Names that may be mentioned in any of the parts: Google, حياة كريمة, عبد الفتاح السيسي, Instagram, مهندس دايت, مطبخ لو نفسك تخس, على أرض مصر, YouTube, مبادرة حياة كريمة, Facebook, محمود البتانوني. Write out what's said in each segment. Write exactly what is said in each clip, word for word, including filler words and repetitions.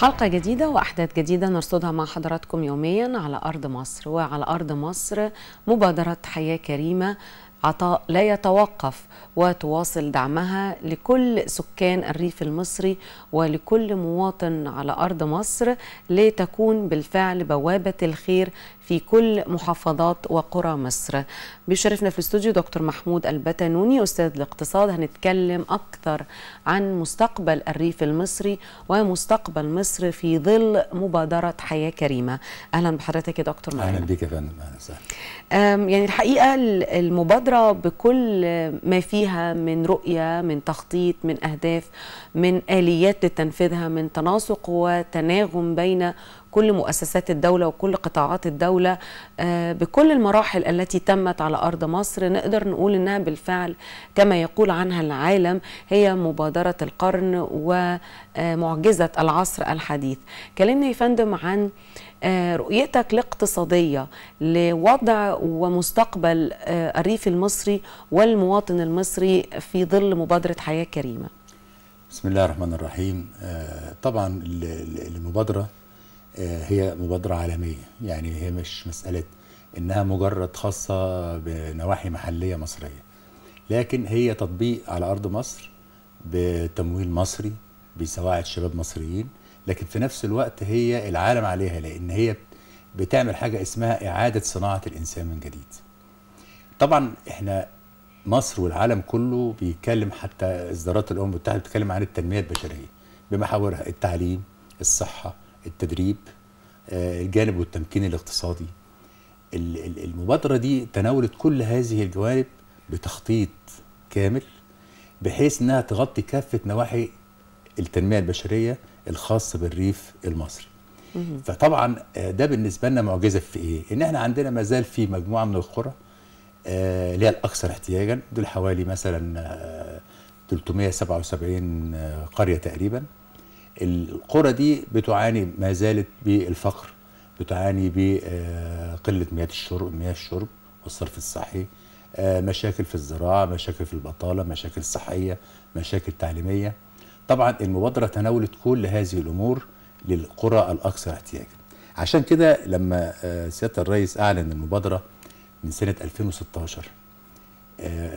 حلقة جديدة وأحداث جديدة نرصدها مع حضراتكم يوميا على أرض مصر. وعلى أرض مصر مبادرة حياة كريمة عطاء لا يتوقف وتواصل دعمها لكل سكان الريف المصري ولكل مواطن على أرض مصر لتكون بالفعل بوابة الخير في كل محافظات وقرى مصر. بيشرفنا في الاستوديو دكتور محمود البتانوني أستاذ الاقتصاد، هنتكلم أكثر عن مستقبل الريف المصري ومستقبل مصر في ظل مبادرة حياة كريمة. أهلا بحضرتك يا دكتور محمود. أهلا بك يا فندم. أهلا وسهلا. يعني الحقيقة المبادرة بكل ما فيها من رؤية، من تخطيط، من أهداف، من آليات لتنفيذها، من تناسق وتناغم بين كل مؤسسات الدولة وكل قطاعات الدولة بكل المراحل التي تمت على أرض مصر. نقدر نقول أنها بالفعل كما يقول عنها العالم هي مبادرة القرن ومعجزة العصر الحديث. كلمنا يا فندم عن رؤيتك الاقتصادية لوضع ومستقبل الريف المصري والمواطن المصري في ظل مبادرة حياة كريمة. بسم الله الرحمن الرحيم. طبعا المبادرة هي مبادرة عالمية، يعني هي مش مسألة إنها مجرد خاصة بنواحي محلية مصرية، لكن هي تطبيق على أرض مصر بتمويل مصري بسواعد شباب مصريين، لكن في نفس الوقت هي العالم عليها لأن هي بتعمل حاجة اسمها إعادة صناعة الإنسان من جديد. طبعا إحنا مصر والعالم كله بيتكلم، حتى إصدارات الأمم المتحدة بتتكلم عن التنمية البشرية بمحاورها التعليم، الصحة، التدريب، الجانب والتمكين الاقتصادي. المبادرة دي تناولت كل هذه الجوانب بتخطيط كامل بحيث انها تغطي كافة نواحي التنمية البشرية الخاصة بالريف المصري. فطبعا ده بالنسبة لنا معجزة في ايه؟ ان احنا عندنا ما زال في مجموعة من القرى اللي هي الاكثر احتياجا، دول حوالي مثلا ثلاثمائة وسبعة وسبعين قرية تقريبا. القرى دي بتعاني ما زالت بالفقر، بتعاني بقلة مياه الشرب مياه الشرب والصرف الصحي، مشاكل في الزراعة، مشاكل في البطالة، مشاكل صحية، مشاكل تعليمية. طبعا المبادرة تناولت كل هذه الأمور للقرى الأكثر احتياجا. عشان كده لما سيادة الرئيس أعلن المبادرة من سنة ألفين وستاشر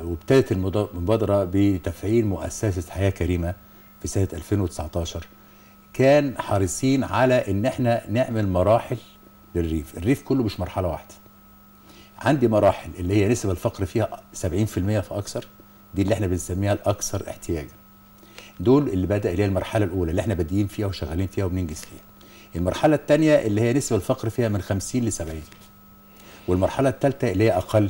وابتدت المبادرة بتفعيل مؤسسة حياة كريمة في سنة ألفين وتسعتاشر، كان حريصين على ان احنا نعمل مراحل للريف. الريف كله مش مرحلة واحدة، عندي مراحل اللي هي نسبة الفقر فيها سبعين في المية فأكثر، دي اللي احنا بنسميها الأكثر احتياجا، دول اللي بدأ اللي هي المرحلة الأولى اللي احنا بادئين فيها وشغالين فيها وبننجز فيها. المرحلة الثانية اللي هي نسبة الفقر فيها من خمسين لسبعين، والمرحلة الثالثة اللي هي أقل،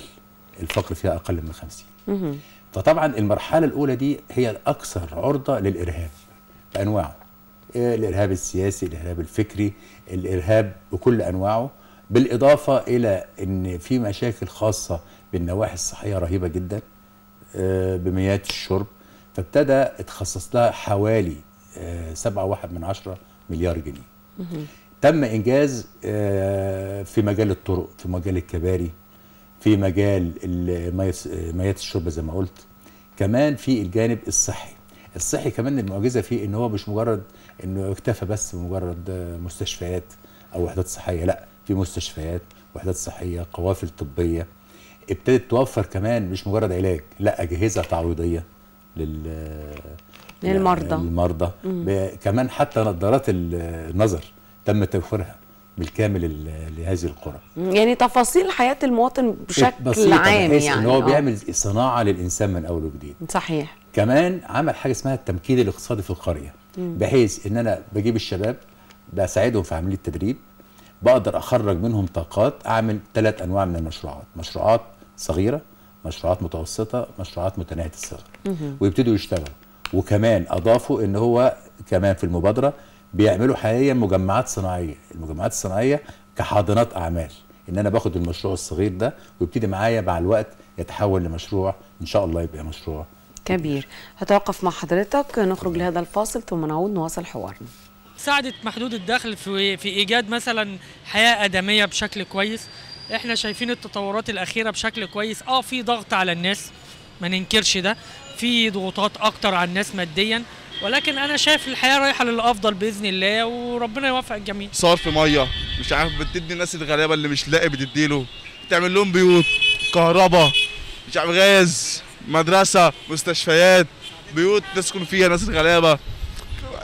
الفقر فيها أقل من خمسين. فطبعا المرحلة الأولى دي هي الأكثر عرضة للإرهاب بأنواعه، الإرهاب السياسي، الإرهاب الفكري، الإرهاب بكل أنواعه، بالإضافة إلى أن في مشاكل خاصة بالنواحي الصحية رهيبة جدا بمياه الشرب. فابتدى اتخصص لها حوالي سبعة وواحد من عشرة مليار جنيه. تم إنجاز في مجال الطرق، في مجال الكباري، في مجال مياه الشرب زي ما قلت، كمان في الجانب الصحي. الصحي كمان المعجزه فيه ان هو مش مجرد انه اكتفى بس بمجرد مستشفيات او وحدات صحيه، لا، في مستشفيات، وحدات صحيه، قوافل طبيه، ابتدت توفر كمان مش مجرد علاج، لا، اجهزه تعويضيه لل للمرضى المرضى كمان، حتى نظارات النظر تم توفيرها بالكامل لهذه القرى. يعني تفاصيل حياة المواطن بشكل عام، يعني ان هو أوه. بيعمل صناعة للإنسان من أول وجديد. صحيح. كمان عمل حاجة اسمها التمكين الاقتصادي في القرية، مم. بحيث ان انا بجيب الشباب، بساعدهم في عملية التدريب، بقدر اخرج منهم طاقات، اعمل ثلاث انواع من المشروعات، مشروعات صغيرة، مشروعات متوسطة، مشروعات متناهية الصغر، ويبتدوا يشتغلوا. وكمان اضافوا ان هو كمان في المبادرة بيعملوا حاليا مجمعات صناعيه، المجمعات الصناعيه كحاضنات اعمال، ان انا باخد المشروع الصغير ده ويبتدي معايا مع الوقت يتحول لمشروع ان شاء الله يبقى مشروع كبير. هتوقف مع حضرتك، نخرج لهذا الفاصل ثم نعود نواصل حوارنا. ساعدت محدود الدخل في في ايجاد مثلا حياه ادميه بشكل كويس، احنا شايفين التطورات الاخيره بشكل كويس. اه في ضغط على الناس ما ننكرش ده، في ضغوطات اكتر على الناس ماديا، ولكن انا شايف الحياه رايحه للافضل باذن الله، وربنا يوفق الجميع. صرف ميه مش عارف، بتدي الناس الغلابه اللي مش لاقي بتديله، بتعمل لهم بيوت، كهرباء، مش عارف، غاز، مدرسه، مستشفيات، بيوت تسكن فيها ناس الغلابه،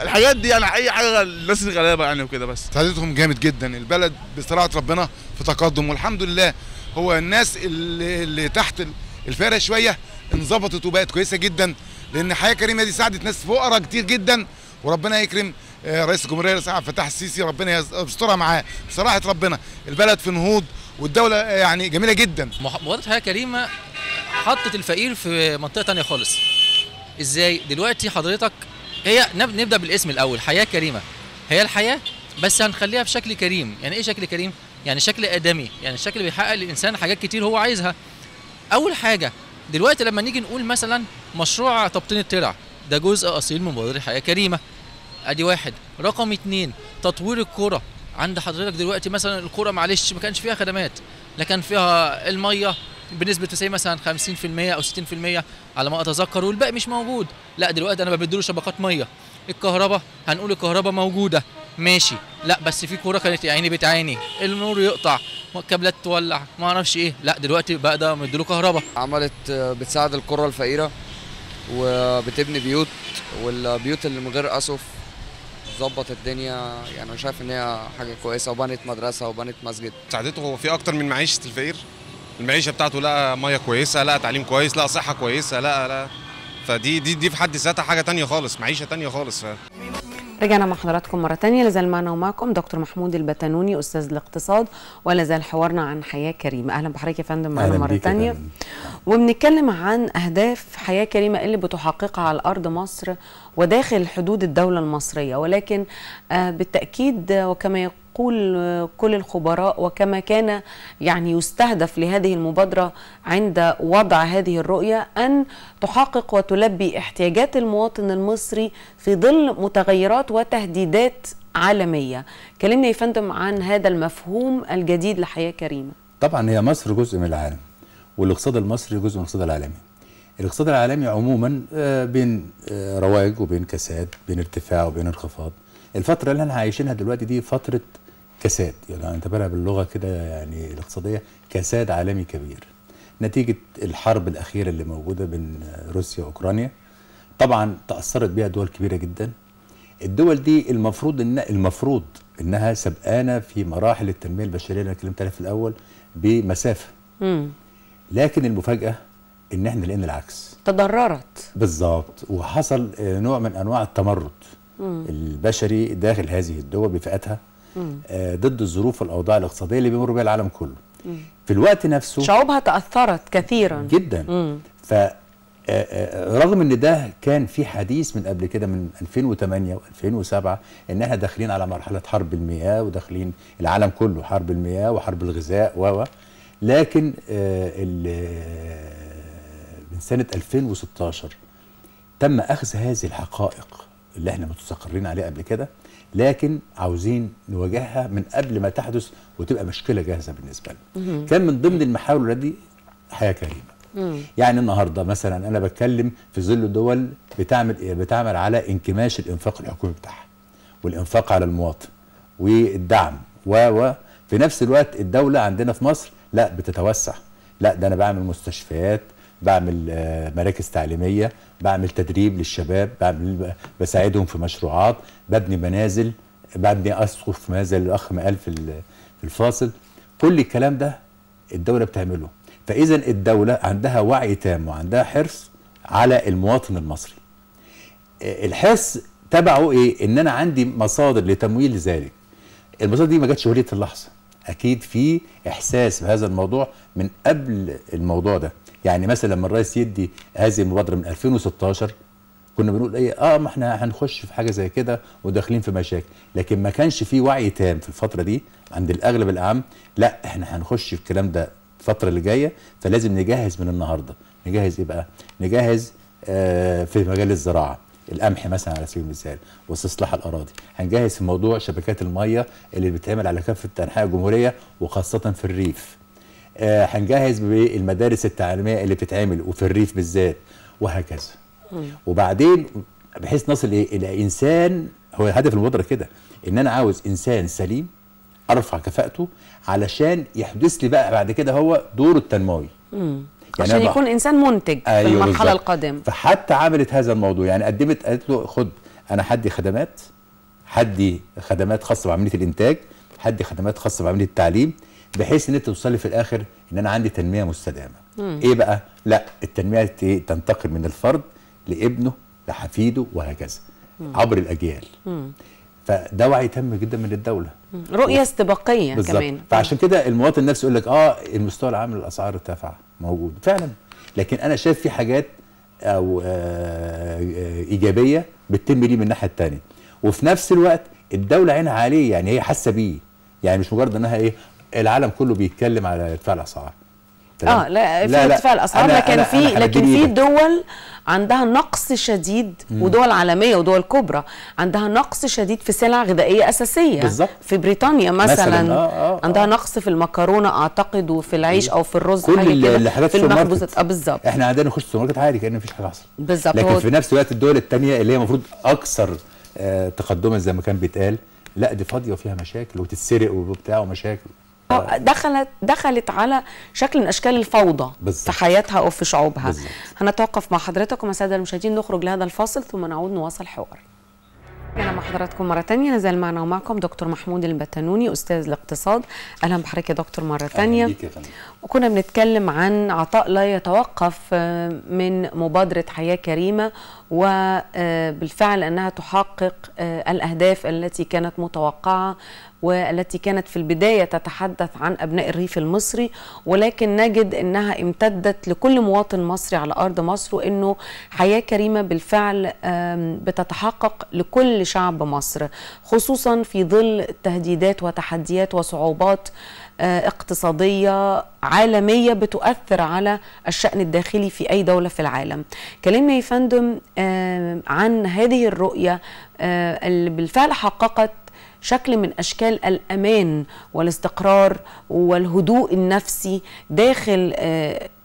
الحاجات دي يعني اي حاجه الناس الغلابه يعني وكده. بس سعادتهم جامد جدا، البلد بصراحه ربنا في تقدم والحمد لله. هو الناس اللي, اللي تحت الفقر شويه انظبطت وبقت كويسه جدا، لان حياه كريمه دي ساعدت ناس فقراء كتير جدا، وربنا يكرم رئيس الجمهوريه الرئيس عبد الفتاح السيسي، ربنا يسترها معاه. بصراحه ربنا البلد في نهوض والدوله يعني جميله جدا. مبادره حياه كريمه حطت الفقير في منطقه ثانيه خالص. ازاي؟ دلوقتي حضرتك هي نبدا بالاسم الاول، حياه كريمه، هي الحياه بس هنخليها بشكل كريم. يعني ايه شكل كريم؟ يعني شكل ادمي، يعني شكل بيحقق للانسان حاجات كتير هو عايزها. اول حاجه دلوقتي لما نيجي نقول مثلا مشروع تبطين الترع، ده جزء اصيل من مبادره حياه كريمه، ادي واحد. رقم اتنين تطوير القرى، عند حضرتك دلوقتي مثلا القرى معلش ما كانش فيها خدمات، لا كان فيها الميه بنسبه تساوي مثلا خمسين في المية او ستين في المية على ما اتذكر، والباقي مش موجود. لا دلوقتي انا بديله شبكات ميه. الكهرباء هنقول الكهرباء موجوده ماشي، لا بس في كوره كانت عيني بتعاني، النور يقطع، كابلات تولع، ما اعرفش ايه، لا دلوقتي بقى ده مديله كهرباء. عملت بتساعد القرى الفقيره وبتبني بيوت، والبيوت اللي من غير اسقف ظبط الدنيا. يعني انا شايف ان هي حاجه كويسه، وبنت مدرسه وبنت مسجد. ساعدته هو في اكتر من معيشه الفقير، المعيشه بتاعته لقى ميه كويسه، لقى تعليم كويس، لقى صحه كويسه، لقى لا فدي دي دي في حد ذاتها حاجه ثانيه خالص، معيشه ثانيه خالص. ف... رجعنا مع حضراتكم مرة تانية، لازال معنا ومعكم دكتور محمود البتانوني أستاذ الاقتصاد، ولازال حوارنا عن حياة كريمة. أهلا بحضرتك يا فندم معنا مرة تانية، وبنتكلم عن أهداف حياة كريمة اللي بتحققها على أرض مصر وداخل حدود الدولة المصرية، ولكن بالتأكيد وكما يقول يقول كل الخبراء وكما كان يعني يستهدف لهذه المبادرة عند وضع هذه الرؤية أن تحقق وتلبي احتياجات المواطن المصري في ظل متغيرات وتهديدات عالمية. كلمنا يا فندم عن هذا المفهوم الجديد لحياة كريمة. طبعا هي مصر جزء من العالم، والاقتصاد المصري جزء من الاقتصاد العالمي. الاقتصاد العالمي عموما بين رواج وبين كساد، بين ارتفاع وبين انخفاض. الفترة اللي احنا عايشينها دلوقتي دي فترة كساد، يعني نعتبرها باللغه كده يعني الاقتصاديه كساد عالمي كبير، نتيجه الحرب الاخيره اللي موجوده بين روسيا واوكرانيا. طبعا تاثرت بيها دول كبيره جدا. الدول دي المفروض ان المفروض انها سبقانه في مراحل التنميه البشريه اللي انا اتكلمت عليها في الاول بمسافه. امم لكن المفاجاه ان احنا لقينا العكس، تضررت بالظبط، وحصل نوع من انواع التمرد مم. البشري داخل هذه الدول بفئاتها ضد الظروف والاوضاع الاقتصاديه اللي بيمر بها العالم كله. مم. في الوقت نفسه شعوبها تاثرت كثيرا جدا. مم. ف رغم ان ده كان في حديث من قبل كده من ألفين وثمانية وألفين وسبعة ان احنا داخلين على مرحله حرب المياه، وداخلين العالم كله حرب المياه وحرب الغذاء و لكن من سنه ألفين وستاشر تم اخذ هذه الحقائق اللي احنا مستقرين عليها قبل كده، لكن عاوزين نواجهها من قبل ما تحدث وتبقى مشكله جاهزه بالنسبه لنا. كان من ضمن المحاور دي حياه كريمه. مم. يعني النهارده مثلا انا بتكلم في ظل دول بتعمل بتعمل على انكماش الانفاق الحكومي بتاعها، والانفاق على المواطن والدعم و في نفس الوقت الدوله عندنا في مصر لا بتتوسع، لا ده انا بعمل مستشفيات، بعمل مراكز تعليميه، بعمل تدريب للشباب، بعمل بساعدهم في مشروعات، ببني منازل، ببني اسقف في منازل الاخ ما قال في الفاصل. كل الكلام ده الدوله بتعمله. فاذا الدوله عندها وعي تام وعندها حرص على المواطن المصري. الحرص تبعه ايه؟ ان انا عندي مصادر لتمويل ذلك. المصادر دي ما جاتش ولية اللحظه، اكيد في احساس بهذا الموضوع من قبل الموضوع ده. يعني مثلا لما الرئيس يدي هذه المبادره من ألفين وستاشر كنا بنقول ايه، اه ما احنا هنخش في حاجه زي كده وداخلين في مشاكل، لكن ما كانش في وعي تام في الفتره دي عند الاغلب العام. لا احنا هنخش في الكلام ده الفتره اللي جايه، فلازم نجهز من النهارده. نجهز ايه بقى؟ نجهز آه في مجال الزراعه، القمح مثلا على سبيل المثال، واستصلاح الاراضي. هنجهز في موضوع شبكات الميه اللي بتتعمل على كافه انحاء الجمهوريه وخاصه في الريف. آه هنجهز بالمدارس التعليميه اللي بتتعمل وفي الريف بالذات، وهكذا. وبعدين بحيث نصل الى انسان، هو الهدف المبادره كده، ان انا عاوز انسان سليم ارفع كفاءته علشان يحدث لي بقى بعد كده هو دوره التنموي. امم يعني عشان يكون انسان منتج. أيوة في المرحله القادمه. فحتى عملت هذا الموضوع، يعني قدمت قالت له خد انا حدي خدمات، حدي خدمات خاصه بعمليه الانتاج، حدي خدمات خاصه بعمليه التعليم، بحيث ان انت توصلي في الاخر ان انا عندي تنميه مستدامه. مم. ايه بقى؟ لا التنميه تنتقل من الفرد لابنه لحفيده وهكذا. مم. عبر الاجيال. مم. فده وعي تم جدا من الدوله. مم. رؤيه و... استباقيه كمان. مم. فعشان كده المواطن نفسه يقول لك اه المستوى العام للاسعار ارتفع، موجود فعلا، لكن انا شايف في حاجات او آه ايجابيه بتتم لي من الناحيه الثانيه، وفي نفس الوقت الدوله عينها عليه، يعني هي حاسه بيه، يعني مش مجرد انها ايه العالم كله بيتكلم على ارتفاع الاسعار. اه لا في ارتفاع الاسعار، لكن في لكن في دول عندها نقص شديد، مم. ودول عالميه ودول كبرى عندها نقص شديد في سلع غذائيه اساسيه. بالزبط. في بريطانيا مثلا, مثلاً. آه آه عندها نقص في المكرونه اعتقد، وفي العيش او في الرز، كل اللي حضرتك في المخبوزات. اه بالظبط، احنا عندنا نخش السوبر ماركت عادي كأن مفيش حاجه حصلت. بالظبط. لكن في نفس الوقت الدول الثانيه اللي هي المفروض اكثر آه تقدما زي ما كان بيتقال، لا دي فاضيه وفيها مشاكل وتتسرق وبتاع ومشاكل. دخلت دخلت على شكل من اشكال الفوضى. بالزبط. في حياتها او في شعوبها. بالزبط. هنتوقف مع حضراتكم الساده المشاهدين، نخرج لهذا الفاصل ثم نعود نواصل حوار. انا مع حضراتكم مره ثانيه، نزال معنا ومعكم دكتور محمود البتانوني استاذ الاقتصاد. اهلا بحضرتك يا دكتور مره ثانيه. وكنا بنتكلم عن عطاء لا يتوقف من مبادره حياه كريمه، وبالفعل انها تحقق الاهداف التي كانت متوقعه والتي كانت في البداية تتحدث عن أبناء الريف المصري، ولكن نجد أنها امتدت لكل مواطن مصري على أرض مصر، وأنه حياة كريمة بالفعل بتتحقق لكل شعب مصر، خصوصا في ظل تهديدات وتحديات وصعوبات اقتصادية عالمية بتؤثر على الشأن الداخلي في أي دولة في العالم. كلمنا يا فندم عن هذه الرؤية اللي بالفعل حققت شكل من أشكال الأمان والاستقرار والهدوء النفسي داخل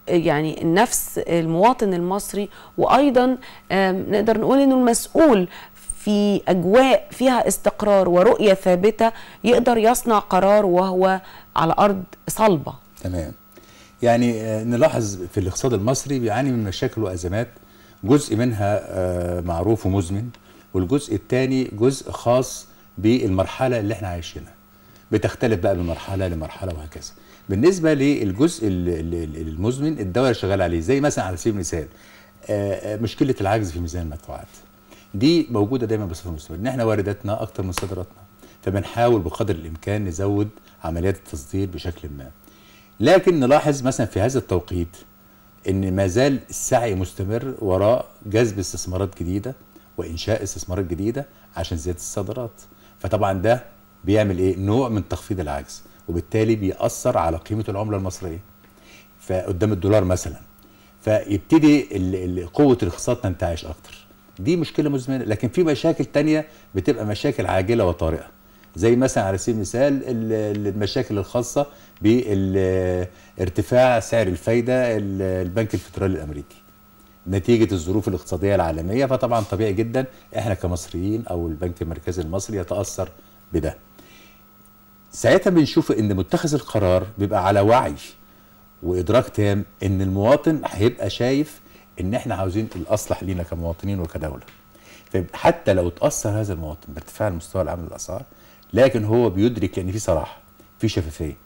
يعني النفس المواطن المصري، وأيضا نقدر نقول أنه المسؤول في أجواء فيها استقرار ورؤية ثابتة يقدر يصنع قرار وهو على أرض صلبة. تمام. يعني نلاحظ في الاقتصاد المصري بيعاني من مشاكل وأزمات، جزء منها معروف ومزمن، والجزء الثاني جزء خاص بالمرحله اللي احنا عايشينها، بتختلف بقى من مرحله لمرحله وهكذا. بالنسبه للجزء المزمن الدوله شغاله عليه، زي مثلا على سبيل المثال مشكله العجز في ميزان المدفوعات، دي موجوده دايما بصفه مستمره، ان احنا وارداتنا اكتر من صادراتنا، فبنحاول بقدر الامكان نزود عمليات التصدير بشكل ما. لكن نلاحظ مثلا في هذا التوقيت ان ما زال السعي مستمر وراء جذب استثمارات جديده وانشاء استثمارات جديده عشان زياده الصادرات، فطبعا ده بيعمل ايه؟ نوع من تخفيض العجز، وبالتالي بيأثر على قيمه العمله المصريه فقدام الدولار مثلا، فيبتدي قوه الاقتصاد تنتعش اكتر. دي مشكله مزمنه، لكن في مشاكل تانية بتبقى مشاكل عاجله وطارئه، زي مثلا على سبيل المثال المشاكل الخاصه بارتفاع سعر الفايده البنك الفدرالي الامريكي نتيجة الظروف الاقتصادية العالمية، فطبعا طبيعي جدا احنا كمصريين او البنك المركزي المصري يتأثر بده. ساعتها بنشوف ان متخذ القرار بيبقى على وعي وادراك تام ان المواطن هيبقى شايف ان احنا عاوزين الاصلح لينا كمواطنين وكدولة، فحتى لو اتأثر هذا المواطن بارتفاع المستوى العام للأسعار، لكن هو بيدرك ان في صراحة، في شفافية.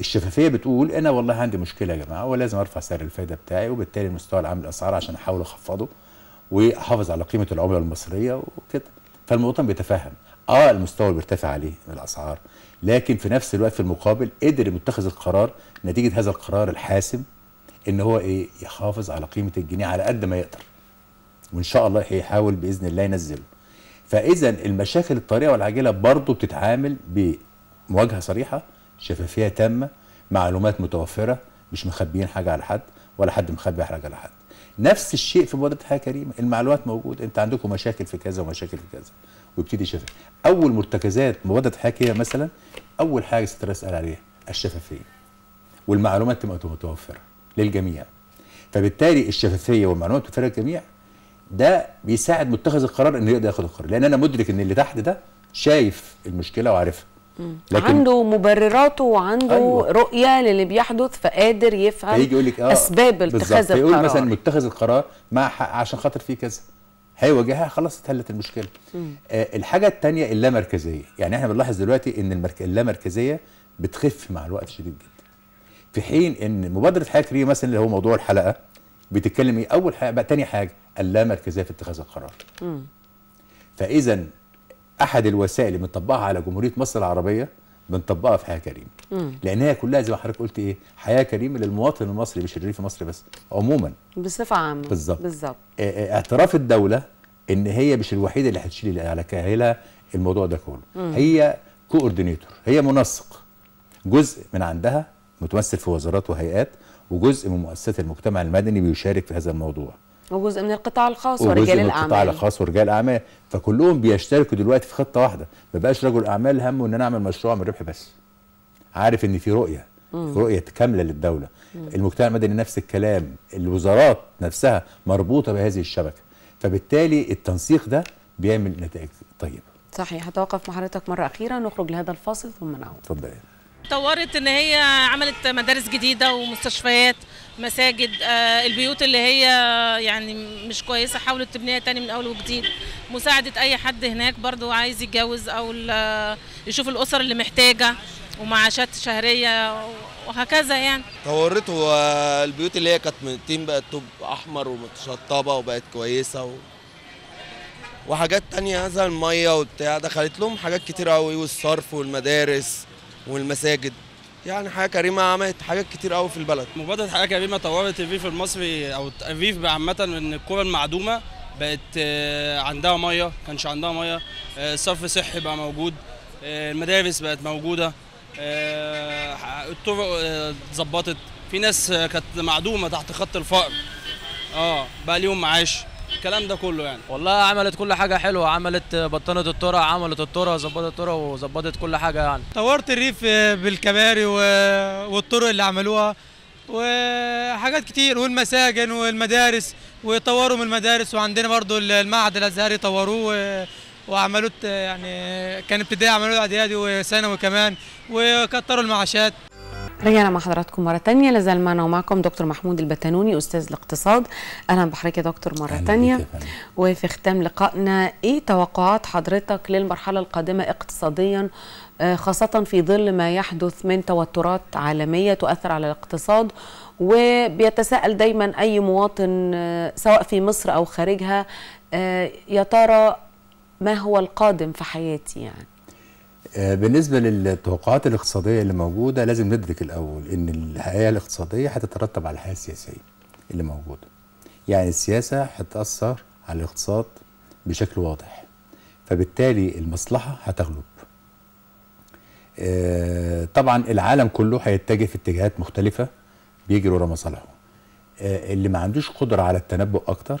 الشفافيه بتقول انا والله عندي مشكله يا جماعه ولازم ارفع سعر الفائده بتاعي، وبالتالي المستوى العام للاسعار عشان احاول اخفضه واحافظ على قيمه العمله المصريه وكده. فالمواطن بيتفهم اه المستوى اللي بيرتفع عليه من الاسعار، لكن في نفس الوقت في المقابل قدر متخذ القرار نتيجه هذا القرار الحاسم ان هو ايه يحافظ على قيمه الجنيه على قد ما يقدر، وان شاء الله هيحاول باذن الله ينزله. فاذا المشاكل الطارئه والعاجله برضه بتتعامل بمواجهه صريحه، شفافيه تامه، معلومات متوفره، مش مخبيين حاجه على حد ولا حد مخبي حاجه على حد. نفس الشيء في مبادره حياه كريمه، المعلومات موجوده، انت عندكم مشاكل في كذا ومشاكل في كذا، ويبتدي شفافيه. اول مرتكزات مبادره حياه كريمه مثلا، اول حاجه ستر اسال عليها الشفافيه، والمعلومات تبقى متوفره للجميع. فبالتالي الشفافيه والمعلومات متوفره للجميع، ده بيساعد متخذ القرار انه يقدر ياخد القرار، لان انا مدرك ان اللي تحت ده شايف المشكله وعارفها، لكن عنده مبرراته وعنده أيوة. رؤيه للي بيحدث، فقادر يفهم آه اسباب اتخاذ القرار. يقول مثلا متخذ القرار مع حق عشان خاطر فيه كذا، هيواجهها خلاص اتحلت المشكله. آه الحاجه الثانيه اللامركزيه، يعني احنا بنلاحظ دلوقتي ان المرك... اللامركزيه بتخف مع الوقت شديد جدا، في حين ان مبادره حياه كريمه مثلا اللي هو موضوع الحلقه بتتكلم ايه اول حاجه بقى. ثاني حاجه اللامركزيه في اتخاذ القرار. امم فاذا احد الوسائل اللي بنطبقها على جمهوريه مصر العربيه بنطبقها في حياه كريمه، لان هي كلها زي ما حضرتك قلت ايه، حياه كريمه للمواطن المصري، مش الريف المصري بس، عموما بصفه عامه. بالظبط بالظبط. اعتراف الدوله ان هي مش الوحيده اللي هتشيل على كاهلها الموضوع ده كله. مم. هي كوردينيتور، هي منسق، جزء من عندها متمثل في وزارات وهيئات، وجزء من مؤسسات المجتمع المدني بيشارك في هذا الموضوع، وجزء من القطاع الخاص ورجال الاعمال، القطاع الخاص ورجال الاعمال، فكلهم بيشتركوا دلوقتي في خطه واحده. ما بقاش رجل اعمال همه ان انا اعمل مشروع من ربح بس، عارف ان في رؤيه مم. رؤيه كامله للدوله. مم. المجتمع المدني نفس الكلام، الوزارات نفسها مربوطه بهذه الشبكه، فبالتالي التنسيق ده بيعمل نتائج طيبه. صحيح. هتوقف مع حضرتك مره اخيره، نخرج لهذا الفاصل ثم نعود. اتفضل. طورت ان هي عملت مدارس جديده ومستشفيات، مساجد، آه البيوت اللي هي يعني مش كويسه حاولت تبنيها تاني من اول وجديد، مساعده اي حد هناك برضو عايز يتجوز او يشوف الاسر اللي محتاجه ومعاشات شهريه وهكذا يعني. طورته والبيوت اللي هي كانت من طين بقت طوب احمر ومتشطبه وبقت كويسه و... وحاجات تانية زي الميه وبتاع، دخلت لهم حاجات كتير قوي، والصرف والمدارس والمساجد. يعني حياة كريمة عملت حاجات كتير قوي في البلد. مبادرة حياة كريمة طورت الريف المصري او الريف عامة، من القرى المعدومة بقت عندها مية، كانش عندها مية، صرف صحي بقى موجود، المدارس بقت موجودة، الطرق اتظبطت، في ناس كانت معدومة تحت خط الفقر اه بقى ليهم معاش، الكلام ده كله يعني. والله عملت كل حاجه حلوه، عملت بطنه الطرق، عملت الطرق، ظبطت الطرق وظبطت كل حاجه يعني. طورت الريف بالكباري والطرق اللي عملوها وحاجات كتير، والمساجن والمدارس، وطوروا من المدارس، وعندنا برضو المعهد الازهري طوروه وعملوه، يعني كان ابتدائي عملوه اعدادي وثانوي كمان، وكتروا المعاشات. رجعنا مع حضراتكم مرة تانية، لازال معنا ومعكم دكتور محمود البتانوني أستاذ الاقتصاد. أهلا بحضرتك يا دكتور مرة تانية. وفي ختام لقائنا، إيه توقعات حضرتك للمرحلة القادمة اقتصاديا، خاصة في ظل ما يحدث من توترات عالمية تؤثر على الاقتصاد، وبيتساءل دايما أي مواطن سواء في مصر أو خارجها، يا ترى ما هو القادم في حياتي يعني؟ بالنسبة للتوقعات الاقتصادية اللي موجودة، لازم ندرك الأول إن الحياة الاقتصادية هتترتب على الحياة السياسية اللي موجودة. يعني السياسة هتأثر على الاقتصاد بشكل واضح، فبالتالي المصلحة هتغلب. طبعا العالم كله هيتجه في اتجاهات مختلفة بيجري ورا مصالحه. اللي ما عندوش قدرة على التنبؤ أكتر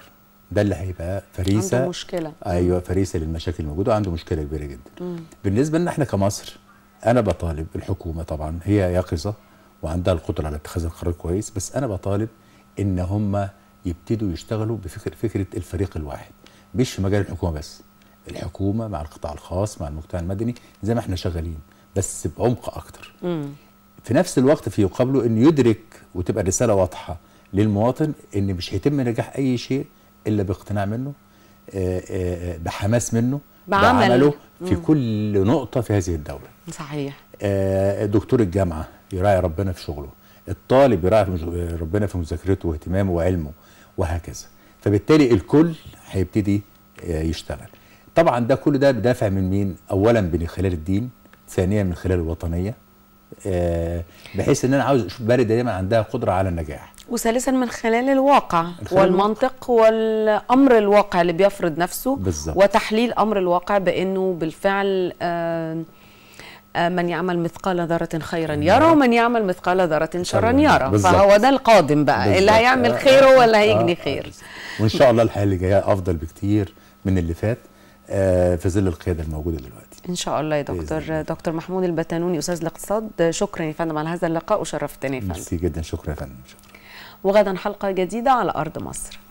ده اللي هيبقى فريسه، عنده مشكله. ايوه فريسه للمشاكل الموجوده، عنده مشكله كبيره جدا. مم. بالنسبه لنا احنا كمصر، انا بطالب الحكومه، طبعا هي يقظه وعندها القدره على اتخاذ القرار كويس، بس انا بطالب ان هم يبتدوا يشتغلوا بفكره فكره الفريق الواحد، مش في مجال الحكومه بس، الحكومه مع القطاع الخاص مع المجتمع المدني زي ما احنا شغالين، بس بعمق اكتر. مم. في نفس الوقت في يقابله انه يدرك وتبقى الرساله واضحه للمواطن ان مش هيتم نجاح اي شيء إلا باقتناع منه، آآ آآ بحماس منه، بعمل. بعمله في مم. كل نقطة في هذه الدولة. صحيح. دكتور الجامعة يراعي ربنا في شغله، الطالب يراعي ربنا في مذاكرته واهتمامه وعلمه وهكذا، فبالتالي الكل هيبتدي يشتغل. طبعا ده كل ده بدافع من مين؟ أولا من خلال الدين، ثانيا من خلال الوطنية، بحيث ان انا عاوز اشوف بلد دايما عندها قدره على النجاح، وثالثا من خلال الواقع والمنطق والامر الواقع اللي بيفرض نفسه. بالزبط. وتحليل امر الواقع بانه بالفعل آآ آآ من يعمل مثقال ذره خيرا يرى، ومن يعمل مثقال ذره شرا يرى. بالزبط. فهو ده القادم بقى. بالزبط. اللي هيعمل خيره ولا هيجني خير، وان شاء الله الحياه اللي جايه افضل بكتير من اللي فات في ظل القياده الموجوده دلوقتي ان شاء الله. يا دكتور دكتور محمود البتانوني استاذ الاقتصاد، شكرا يا فندم على هذا اللقاء وشرفتني يا فندم. ميرسي جدا، شكرا يا فندم، شكرا. وغدا حلقه جديده على ارض مصر.